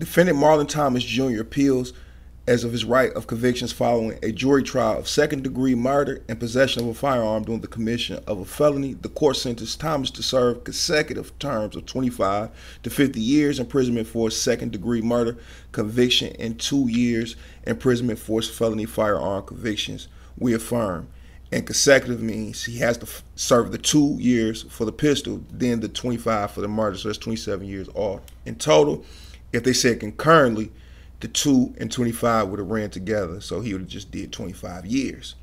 Defendant Marlon Thomas Jr. appeals as of his right of convictions following a jury trial of second-degree murder and possession of a firearm during the commission of a felony. The court sentenced Thomas to serve consecutive terms of 25 to 50 years imprisonment for a second-degree murder conviction and 2 years imprisonment for his felony firearm convictions. We affirm. And consecutive means he has to serve the 2 years for the pistol, then the 25 for the murder, so that's 27 years all in total. If they said concurrently, the 2 and 25 would have ran together, so he would have just did 25 years.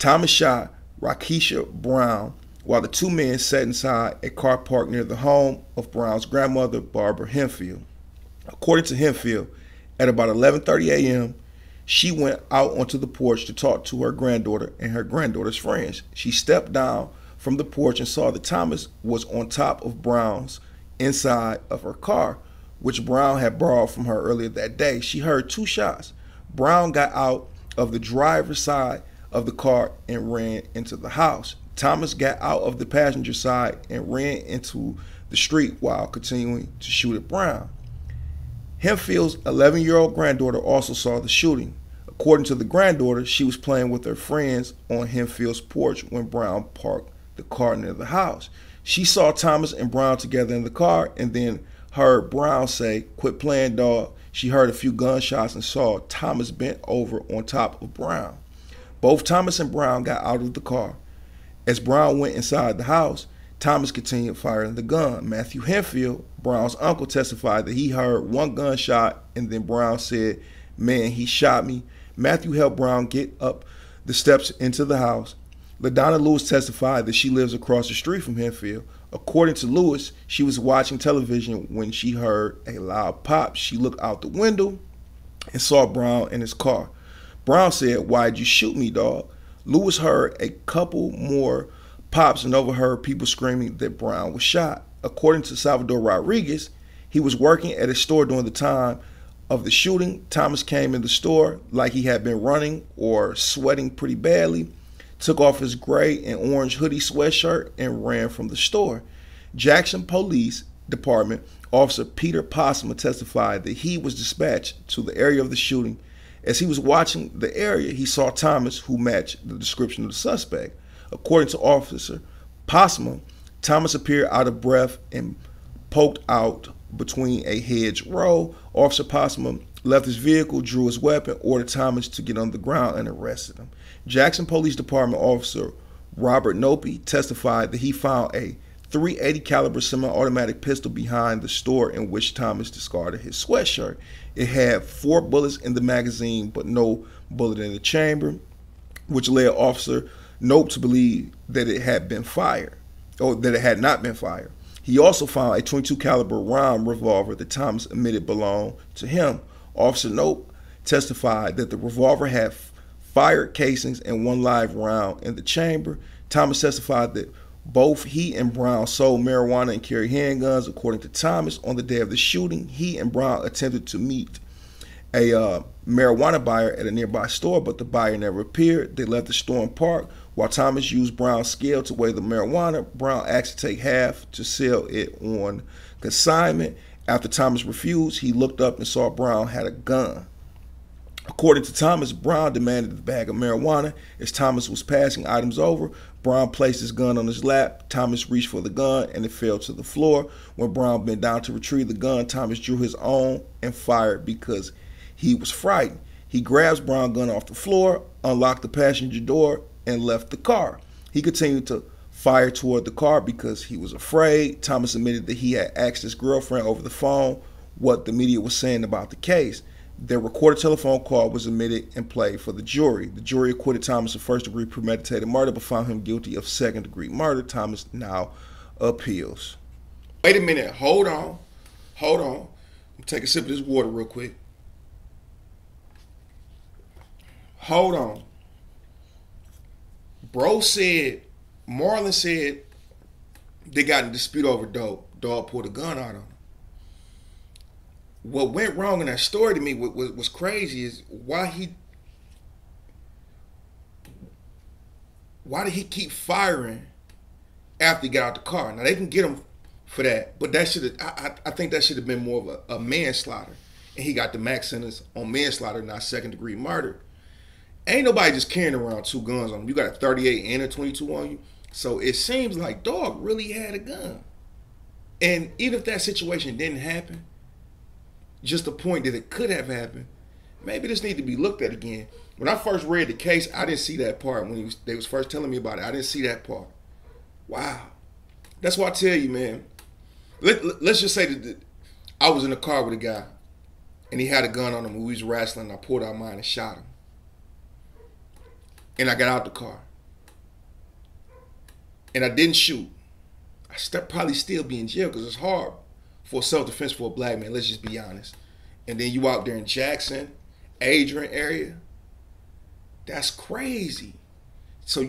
Thomas shot Rakisha Brown while the two men sat inside a car park near the home of Brown's grandmother, Barbara Henfield. According to Henfield, at about 11:30 a.m., she went out onto the porch to talk to her granddaughter and her granddaughter's friends. She stepped down from the porch and saw that Thomas was on top of Brown's inside of her car, which Brown had borrowed from her earlier that day. She heard two shots. Brown got out of the driver's side of the car and ran into the house. Thomas got out of the passenger side and ran into the street while continuing to shoot at Brown. Henfield's 11-year-old granddaughter also saw the shooting. According to the granddaughter, she was playing with her friends on Henfield's porch when Brown parked the car near the house. She saw Thomas and Brown together in the car and then heard Brown say, "Quit playing, dog." She heard a few gunshots and saw Thomas bent over on top of Brown. Both Thomas and Brown got out of the car. As Brown went inside the house, Thomas continued firing the gun. Matthew Henfield, Brown's uncle, testified that he heard one gunshot and then Brown said, "Man, he shot me." Matthew helped Brown get up the steps into the house. LaDonna Lewis testified that she lives across the street from Henfield. According to Lewis, she was watching television when she heard a loud pop. She looked out the window and saw Brown in his car. Brown said, "Why'd you shoot me, dog?" Lewis heard a couple more pops and overheard people screaming that Brown was shot. According to Salvador Rodriguez, he was working at a store during the time of the shooting. Thomas came in the store like he had been running or sweating pretty badly, took off his gray and orange hoodie sweatshirt and ran from the store. Jackson Police Department Officer Peter Possum testified that he was dispatched to the area of the shooting. As he was watching the area, he saw Thomas, who matched the description of the suspect. According to Officer Possum, Thomas appeared out of breath and poked out between a hedge row. Officer Possum left his vehicle, drew his weapon, ordered Thomas to get on the ground, and arrested him. Jackson Police Department Officer Robert Nope testified that he found a .380 caliber semi-automatic pistol behind the store in which Thomas discarded his sweatshirt. It had 4 bullets in the magazine, but no bullet in the chamber, which led Officer Nope to believe that it had been fired, or that it had not been fired. He also found a .22 caliber round revolver that Thomas admitted belonged to him. Officer Nope testified that the revolver had fired casings and 1 live round in the chamber. Thomas testified that both he and Brown sold marijuana and carried handguns. According to Thomas, on the day of the shooting, he and Brown attempted to meet a marijuana buyer at a nearby store, but the buyer never appeared. They left the store and parked. While Thomas used Brown's scale to weigh the marijuana, Brown asked to take half to sell it on consignment. After Thomas refused, he looked up and saw Brown had a gun. According to Thomas, Brown demanded the bag of marijuana. As Thomas was passing items over, Brown placed his gun on his lap. Thomas reached for the gun and it fell to the floor. When Brown bent down to retrieve the gun, Thomas drew his own and fired because he was frightened. He grabs Brown's gun off the floor, unlocked the passenger door, and left the car. He continued to fire toward the car because he was afraid. Thomas admitted that he had asked his girlfriend over the phone what the media was saying about the case. Their recorded telephone call was admitted and played for the jury. The jury acquitted Thomas of first-degree premeditated murder but found him guilty of second-degree murder. Thomas now appeals. Wait a minute. Hold on. Hold on. I'm taking a sip of this water real quick. Hold on. Bro said, Marlon said they got in a dispute over dope. Dog pulled a gun out on him. What went wrong in that story to me, what was crazy, is why did he keep firing after he got out the car? Now, they can get him for that, but that should have, I think that should have been more of a manslaughter. and he got the max sentence on manslaughter, not second-degree murder. Ain't nobody just carrying around two guns on him. You got a 38 and a 22 on you. So it seems like dog really had a gun. And even if that situation didn't happen, just the point that it could have happened, maybe this need to be looked at again. When I first read the case, I didn't see that part. When they was first telling me about it, I didn't see that part. Wow. That's why I tell you, man. Let's just say that I was in a car with a guy, and he had a gun on him. We was wrestling, and I pulled out mine and shot him. And I got out the car. And I didn't shoot. I probably still be in jail because it's hard for self-defense for a black man. Let's just be honest. And then you out there in Jackson, Adrian area. That's crazy. So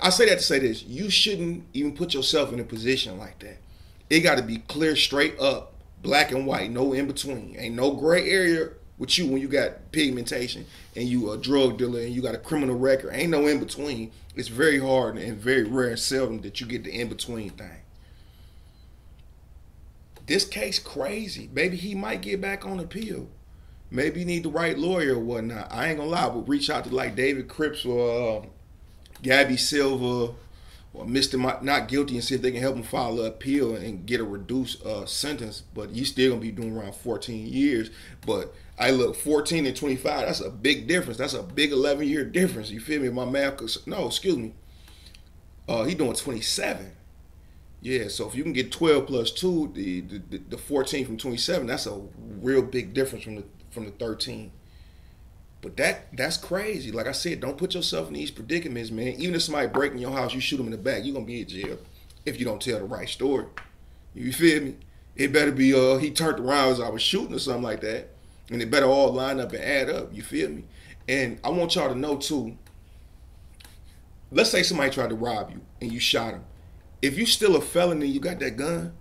I say that to say this. You shouldn't even put yourself in a position like that. It got to be clear, straight up, black and white, no in between. Ain't no gray area with you when you got pigmentation and you a drug dealer and you got a criminal record. Ain't no in between. It's very hard and very rare and seldom that you get the in between thing. This case crazy. Maybe he might get back on appeal. Maybe you need the right lawyer or whatnot. I ain't gonna lie, but reach out to like David Cripps or Gabby Silva or Mr. Not Guilty and see if they can help him file an appeal and get a reduced sentence. But you still gonna be doing around 14 years. But I look, 14 and 25, that's a big difference. That's a big 11-year difference. You feel me? My math, no, excuse me. He doing 27. Yeah, so if you can get 12 plus 2, the 14 from 27, that's a real big difference from the 13. But that's crazy. Like I said, don't put yourself in these predicaments, man. Even if somebody breaking your house, you shoot them in the back, you're going to be in jail if you don't tell the right story. You feel me? It better be he turned around as I was shooting or something like that, and it better all line up and add up. You feel me? And I want y'all to know, too, let's say somebody tried to rob you and you shot him. If you still a felon and you got that gun,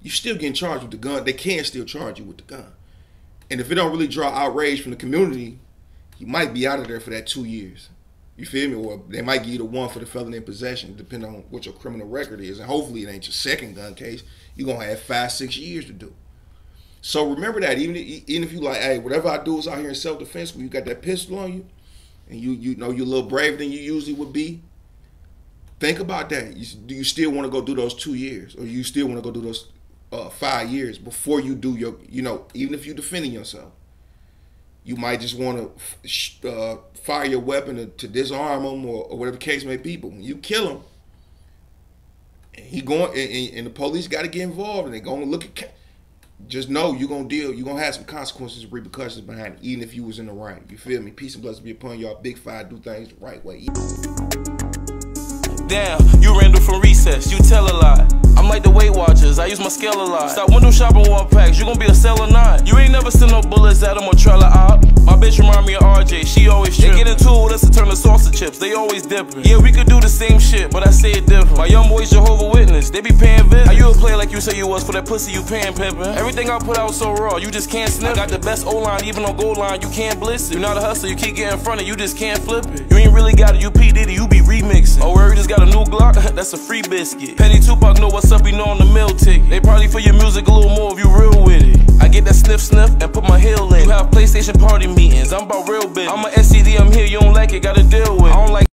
you still getting charged with the gun. They can still charge you with the gun. And if it don't really draw outrage from the community, you might be out of there for that 2 years. You feel me? Or they might give you the one for the felon in possession, depending on what your criminal record is. And hopefully it ain't your second gun case. You're going to have 5, 6 years to do. So remember that. Even if you like, hey, whatever I do is out here in self-defense, when you got that pistol on you, and you know you're a little braver than you usually would be, think about that. Do you still want to go do those 2 years, or you still want to go do those 5 years before you do your, even if you're defending yourself? You might just want to fire your weapon to disarm them or whatever the case may be. But when you kill him, and the police got to get involved, and they're going to look at, just know you're going to deal, you're going to have some consequences, repercussions behind it, even if you was in the right. You feel me? Peace and blessings be upon y'all. Big Five, do things the right way. Damn, you Randall from Recess, you tell a lot. I'm like the Weight Watchers, I use my scale a lot. Stop window shopping wall packs, you gon' be a seller not. You ain't never sent no bullets at them or trailer out. My bitch remind me of RJ, she always trippin'. They get into it, that's a turn of salsa chips, they always dippin'. Yeah, we could do the same shit, but I say it different. My young boys Jehovah's Witness, they be paying visits. How you a player like you say you was, for that pussy you paying pimpin'. Everything I put out so raw, you just can't sniff. I got the best O-line, even on goal line, you can't blitz it. You're not a hustler, you keep getting in front of, you just can't flip it. You ain't really got it, you P. Diddy, you be remixin'. Oh, word, just got a new Glock, that's a free biscuit. Penny Tupac know what's up, we know on the meal ticket. They probably for your music a little more if you real with it. I get that sniff sniff and put my heel in. You have PlayStation party meetings, I'm about real big. I'm a SCD, I'm here, you don't like it, gotta deal with it. I don't like